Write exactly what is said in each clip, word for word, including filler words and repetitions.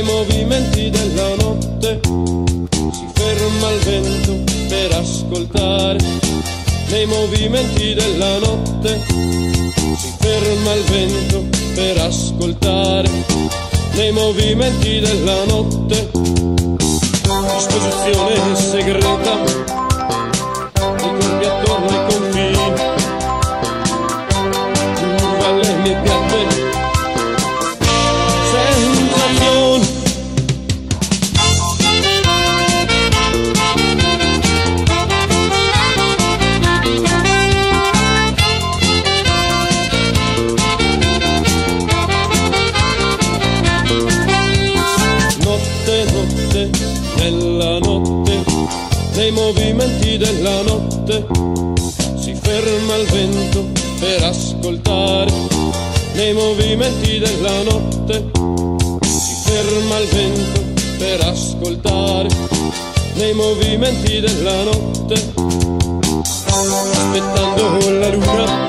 nei movimenti della notte, si ferma il vento per ascoltare, nei movimenti della notte, si ferma il vento per ascoltare, nei movimenti della notte, esposizione segreta. Nella notte, nei movimenti della notte, si ferma il vento per ascoltare, nei movimenti della notte, si ferma il vento per ascoltare, nei movimenti della notte, aspettando la luna,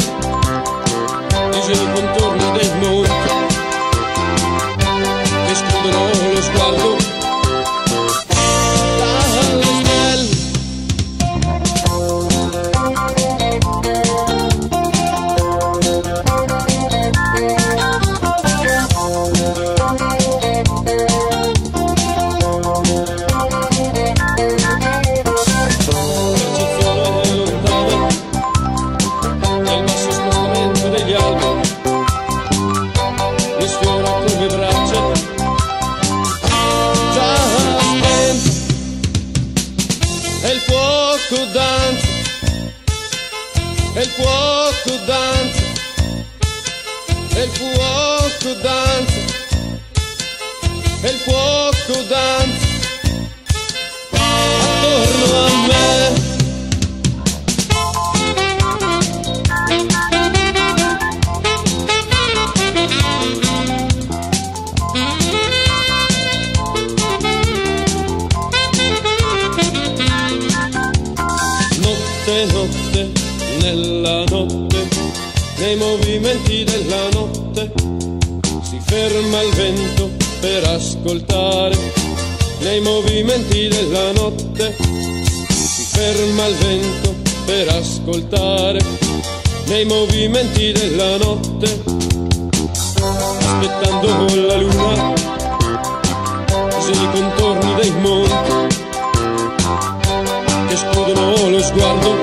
dice i contorni dei monti, che scudono lo sguardo. Danza, e il fuoco danza, e il fuoco danza, e il fuoco danza, attorno a me. Notte, nella notte, nei movimenti della notte, si ferma il vento per ascoltare, nei movimenti della notte, si ferma il vento per ascoltare, nei movimenti della notte, aspettando la luna, sui contorni dei monti, che escludono lo sguardo.